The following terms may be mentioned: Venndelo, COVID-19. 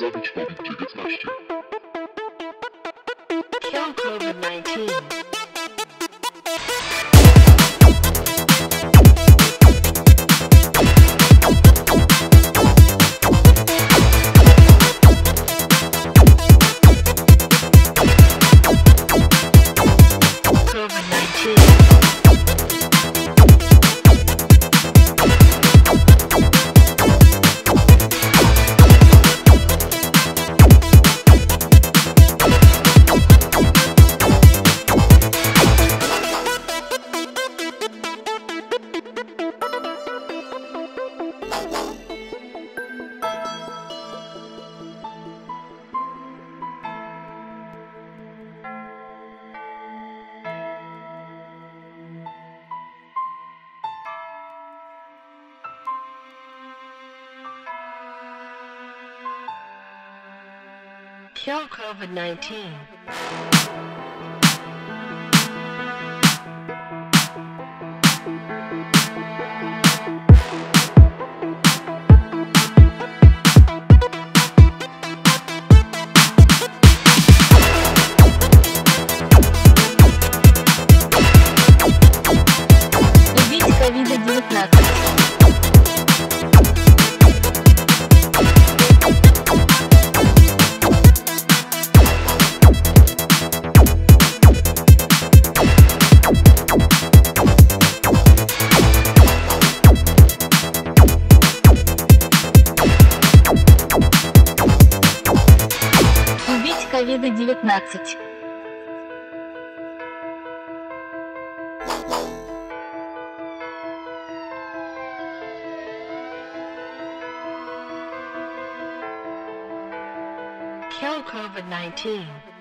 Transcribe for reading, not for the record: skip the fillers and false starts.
zabić COVID-19. Kill COVID-19. Kill COVID-19. Убить COVID-19. COVID-19. Kill COVID-19.